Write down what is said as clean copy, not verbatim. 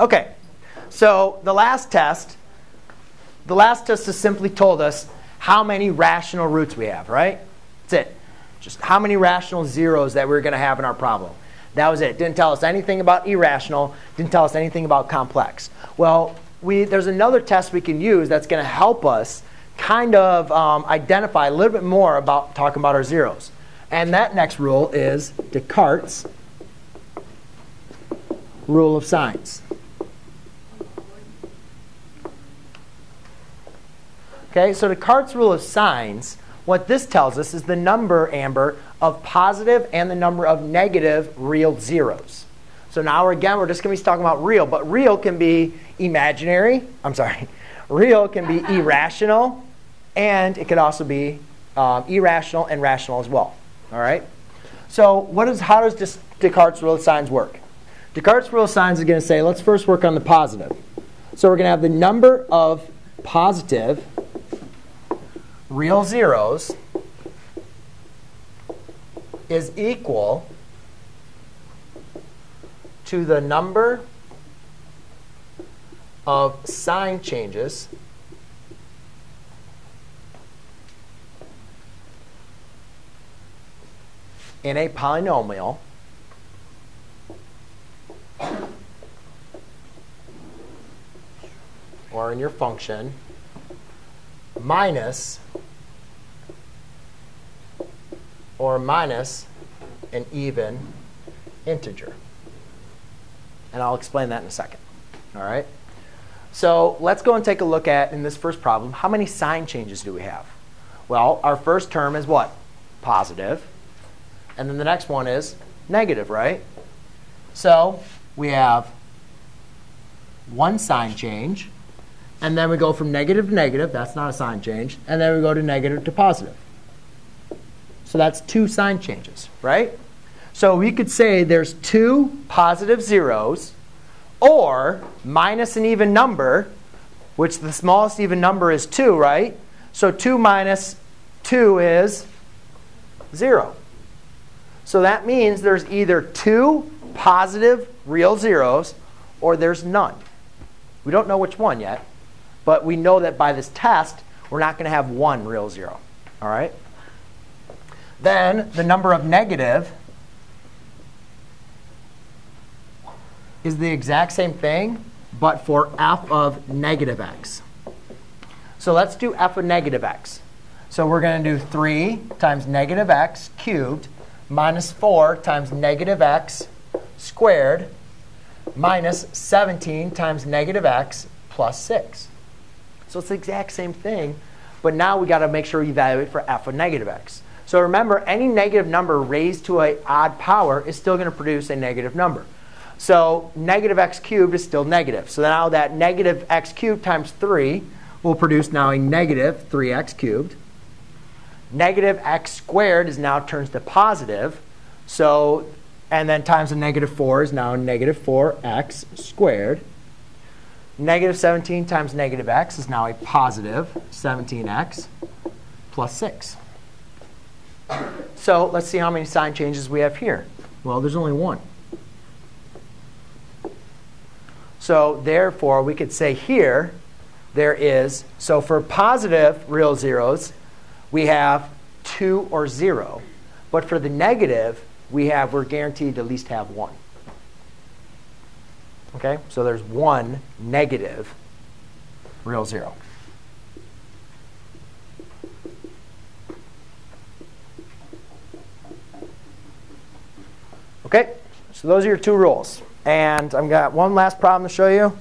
OK, so the last test has simply told us how many rational roots we have, right? That's it. Just how many rational zeros that we're going to have in our problem. That was it. Didn't tell us anything about irrational. Didn't tell us anything about complex. Well, there's another test we can use that's going to help us kind of identify a little bit more about talking about our zeros. And that next rule is Descartes' rule of signs. Okay, so Descartes' rule of signs, what this tells us is the number, Amber, of positive and the number of negative real zeros. So now we're just going to be talking about real, but real can be imaginary. I'm sorry. Real can be irrational, and it could also be irrational and rational as well. All right? So how does Descartes' rule of signs work? Descartes' rule of signs is going to say, let's first work on the positive. So we're going to have the number of positive real zeros is equal to the number of sign changes in a polynomial or in your function minus an even integer. And I'll explain that in a second. All right? So let's go and take a look at, in this first problem, how many sign changes do we have? Well, our first term is what? Positive. And then the next one is negative, right? So we have one sign change. And then we go from negative to negative. That's not a sign change. And then we go to negative to positive. So that's two sign changes, right? So we could say there's two positive zeros, or minus an even number, which the smallest even number is 2, right? So 2 minus 2 is 0. So that means there's either two positive real zeros, or there's none. We don't know which one yet. But we know that by this test, we're not going to have one real zero. All right? Then the number of negative is the exact same thing, but for f of negative x. So let's do f of negative x. So we're going to do 3 times negative x cubed minus 4 times negative x squared minus 17 times negative x plus 6. So it's the exact same thing, but now we've got to make sure we evaluate for f of negative x. So remember, any negative number raised to an odd power is still going to produce a negative number. So negative x cubed is still negative. So now that negative x cubed times 3 will produce now a negative 3x cubed. Negative x squared is now turns to positive. So, and then times a negative 4 is now negative 4x squared. Negative 17 times negative x is now a positive 17x plus 6. So let's see how many sign changes we have here. Well, there's only one. So therefore, we could say here there is, so for positive real zeros, we have 2 or 0. But for the negative, we're guaranteed to at least have 1. Okay, so there's one negative real zero. Okay, so those are your two rules. And I've got one last problem to show you.